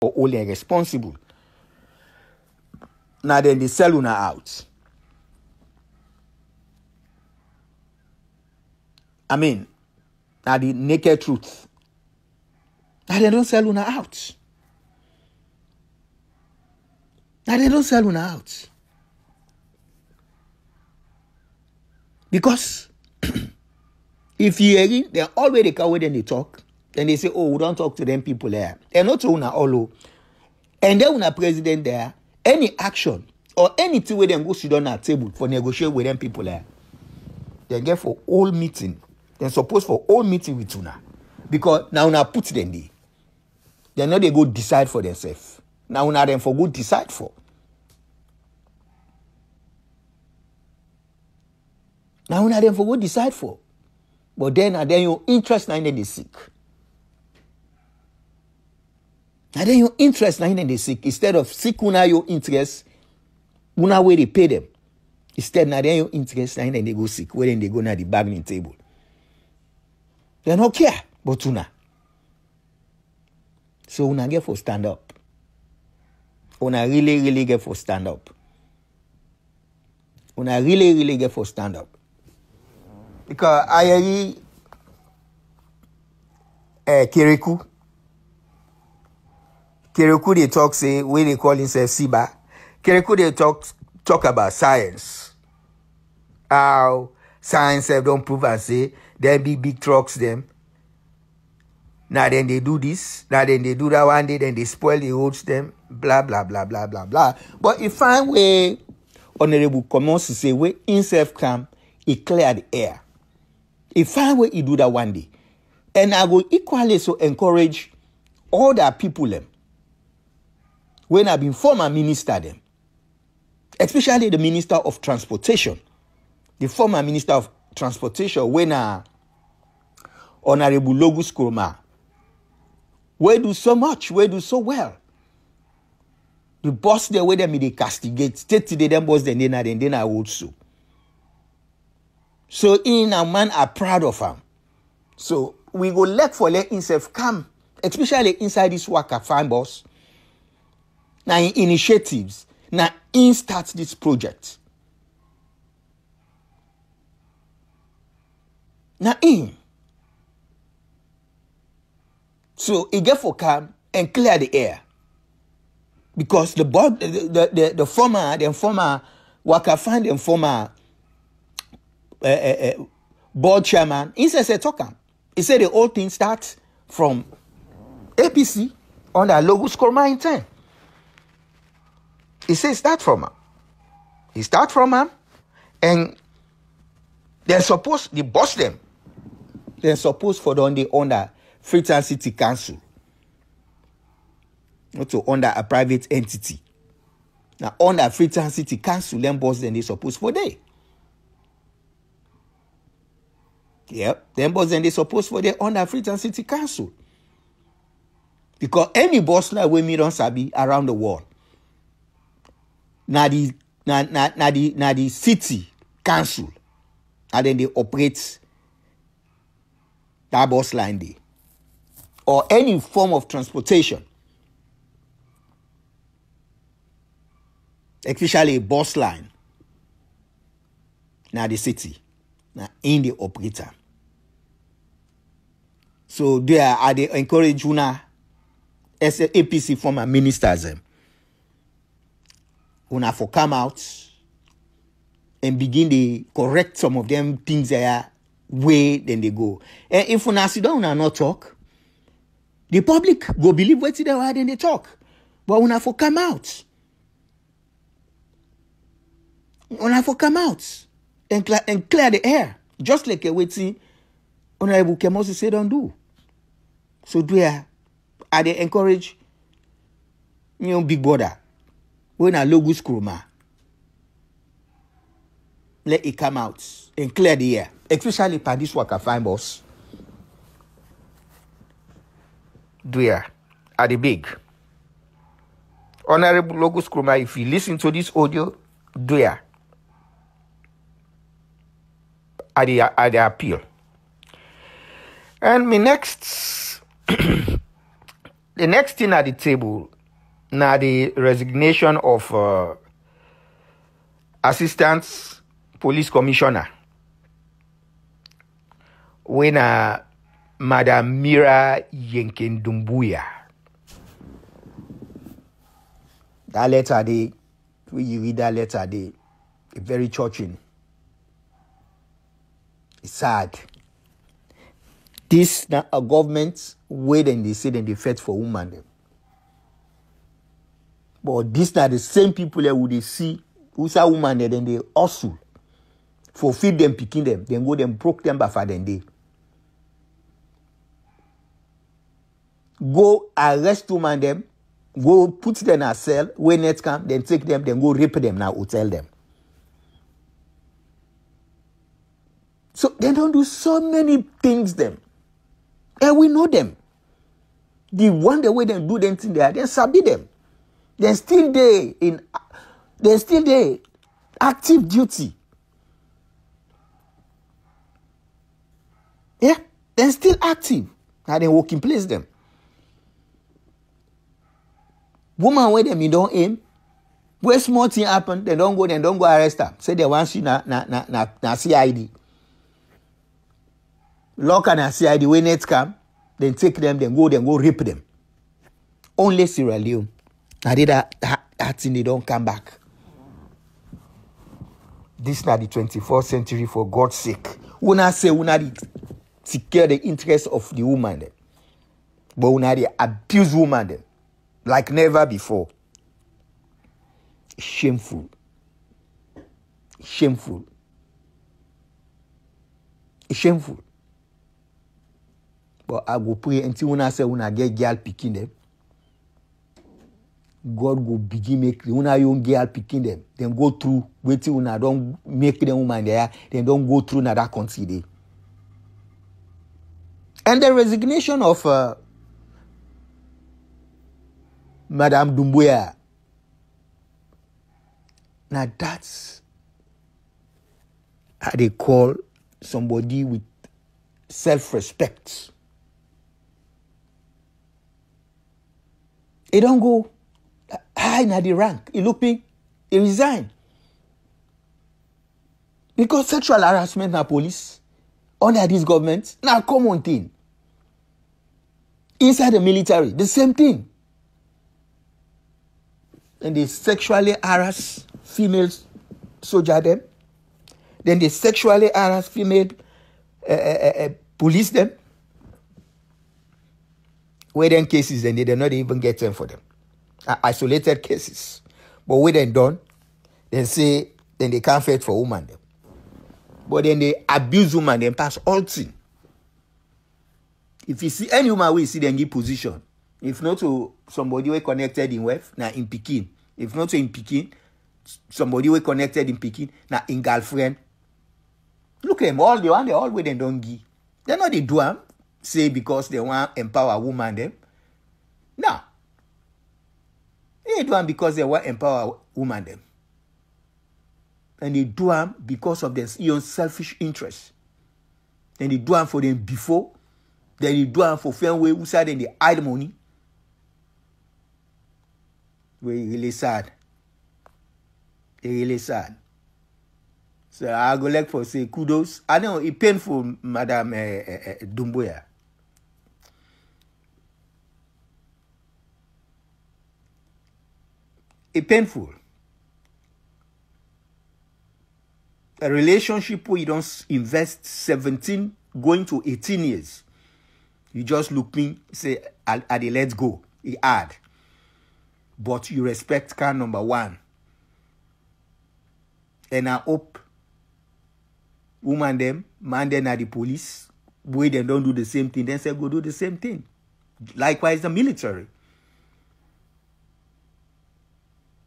or only irresponsible. Now then they sell una out. I mean, now the naked truth. Now they don't sell una out. Now they don't sell una out. Because if you hearing, they're always the coward and they talk. Then they say, oh, we don't talk to them people there. They're not to una all. And then una president there, any action or anything where them go sit down at table for negotiate with them people there, they get for all meeting. They're supposed for all meeting with una. Because now una put them there. They know they go decide for themselves. Now una them for go decide for. Now una them for go decide for. But then your interest now they seek. And then your interest now they seek. Instead of seek una your interest, una way they pay them. Instead now then your interest now they go seek. Where then they go now the bargaining table. They don't care about una. So una get for stand up. Una really, really get for stand up. Una really, really get for stand up. Because I Kereku they talk say when they call himself Siba. Kereku they talk about science. How science have don't prove and say them be big trucks them. Now then they do this. Now then they do that one day. Then they spoil the roads them. Blah blah blah blah blah blah. But if I were Honorable Commons to say we himself come, he clear the air. If I were he do that one day, and I will equally so encourage all that people them. When I've been former minister them, especially the Minister of Transportation, the former Minister of Transportation, when Honorable Logus Kuroma, we do so much, we do so well. The boss there, where them they castigate, state today them boss then I also. So in a man are proud of him. So we go let for let himself come, especially inside this worker farm boss. Now in initiatives, now in starts this project. Now in. So he get for calm and clear the air. Because the board, the former worker farm, the former board chairman, he says a talker. He said the whole thing starts from APC on the Logus Kuroma in time. He says start from him. He start from him, and they're supposed they boss them. They're supposed for on the under Freetown City Council, not to under a private entity. Now under Freetown City Council, them boss them they supposed for there. Yep, them boss then they supposed for the under Freetown City Council. Because any boss like we don't sabi around the world. Now the city council. And then they operate that bus line there. Or any form of transportation. Especially a bus line. Now the city. Now in the operator. So there are they encourage una as a APC former ministers una for come out and begin to correct some of them things there way then they go. And if una sit down una not talk, the public go believe what they are then they talk. But una for come out. Una for come out. And clear the air, just like a waiting Honorable Kemosi say don't do. So do I they encourage you know, big brother when a Logus Kuroma let it come out and clear the air, especially by this worker fine boss. Do are the big Honorable Logus Kuroma, if you listen to this audio, do at the appeal. And my next The next thing at the table now the resignation of Assistant Police Commissioner when Madam Mira Yenkendumbuya. That letter day, when you read that letter day, it's very touching. It's sad. This a government wait and they sit and they fight for women them. But these are the same people that would they see who's a woman there, then they hustle for feed them, picking them, then go them broke them by father and day. Go arrest woman them, go put them in a cell, when it come, then take them, then go rape them now, hotel them. So they don't do so many things them. And we know them. The one the way they do them thing there, they sabi them. They're still there, active duty. Yeah, they're still active. Now they work in place them. Woman when them you don't aim. Where small thing happen, they don't go arrest her. Say they want you na CID. Lock and CID when it come, then take them, then go rip them. Only Sierra Leone. I did that thing, they don't come back. This is not the 21st century, for God's sake. We not say we not secure the interest of the woman, then. But we not abuse woman then. Like never before. Shameful. Shameful. Shameful. But I go pray until when I say when I get girl picking them, God go begin make when I young girl picking them, then go through waiting when I don't make them woman there, then don't go through another country day. And the resignation of Madame Dumbuya. Now that's how they call somebody with self-respect. It don't go high in the rank. It look big. It resign. Because sexual harassment na police under this government na common thing. Inside the military, the same thing. And they sexually harass female soldier them. Then they sexually harass female police them. Where then cases and they not even get them for them. Isolated cases. But when they done, then say then they can't fight for women them. But then they abuse women, then pass all thing. If you see any woman we see them give position. If not to somebody we connected in wealth, now in Pekin. If not to in Pekin, somebody we connected in Pekin, now in girlfriend. Look at them, all the one, they always they don't give. They know they do them, say because they want to empower women them. No. They do them because they want to empower women them. And they do them because of their own selfish interest. Then they do them for them before. Then they do them for fair way, who said then they hide money. Really sad. Really sad. So I go like for say kudos. I know it's painful, Madam Dumbuya. It's painful. A relationship where you don't invest 17 going to 18 years. You just look in, say, "Are they let's go?" It hard. But you respect car number one. And I hope woman them, man them are the police. Boy, they don't do the same thing. Then say go do the same thing. Likewise, the military.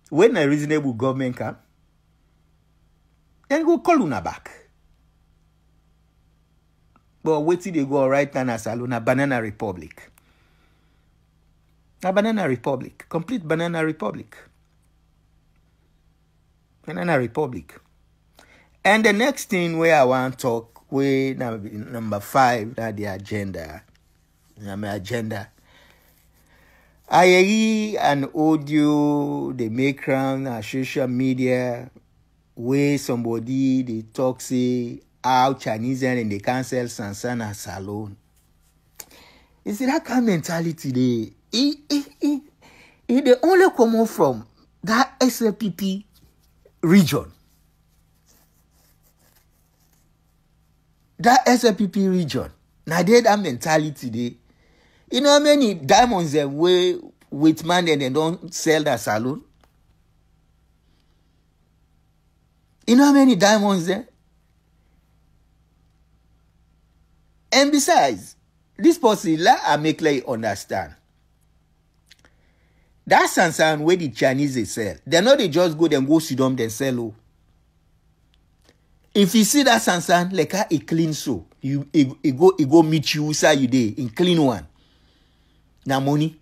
When a reasonable government come, then go call una back. But wait till they go right now as a banana republic. A banana republic. Complete banana republic. Banana republic. And the next thing where I want to talk, where number 5, that the agenda, IAE and audio, they make round on social media where somebody they talk say how Chinese and they cancel Sansana Salon. You see that kind of mentality they they only come from that SLPP region. That SLPP region. Now they that mentality they. You know how many diamonds they weigh with man and they don't sell that salon? You know how many diamonds there? And besides, this person, I make like understand. That Sansan where the Chinese they sell, they're not they just go and go sit down and sell. Oh. If you see that Sansan, like a clean so, you go meet you, say you day in clean one. Na money.